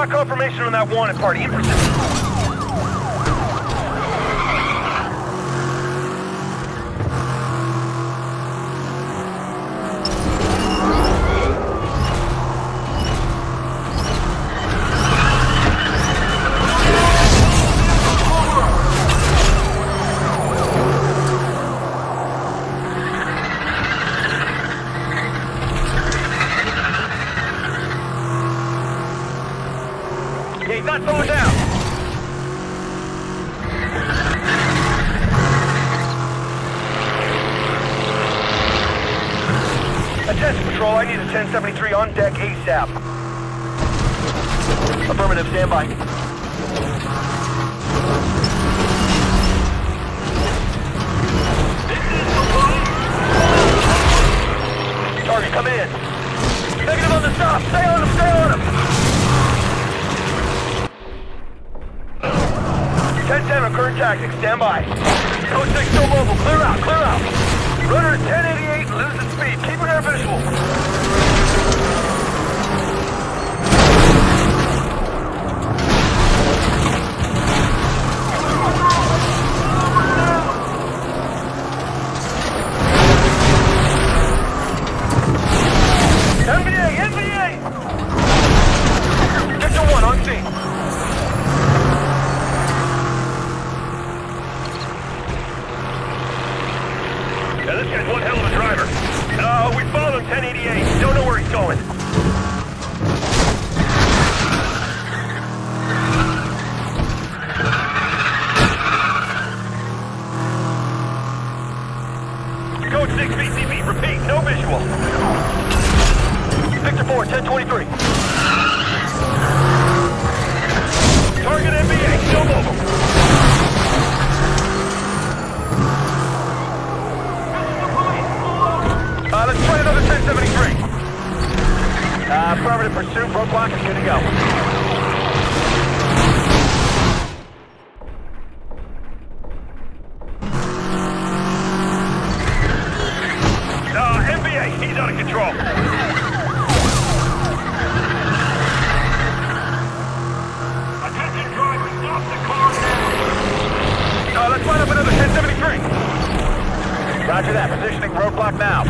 Got confirmation on that wanted party. Not going down. Attention patrol, I need a 1073 on deck ASAP. Affirmative, standby. Target, come in. Negative on the stop. Stay on him, stay on him. 10-7, current tactics, stand by. Code 6 still mobile, clear out, clear out. Rudder 1088, losing speed, keep it air visual. NBA! Get to 1, on scene. One hell of a driver. We followed 1088. Don't know where he's going. Code 6 VCB. Repeat, no visual. Victor 4, 1023. Target NBA. No mobile. Let's try another 1073. Affirmative pursuit, roadblock is good to go. NBA, he's out of control. Attention driver, stop the car now. Let's line up another 1073. Roger that, positioning roadblock now.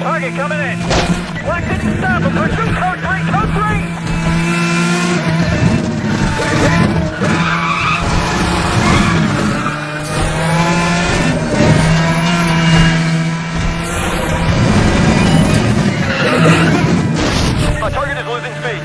Target coming in. Black didn't stop him. Pursuit code 3. Our target is losing speed.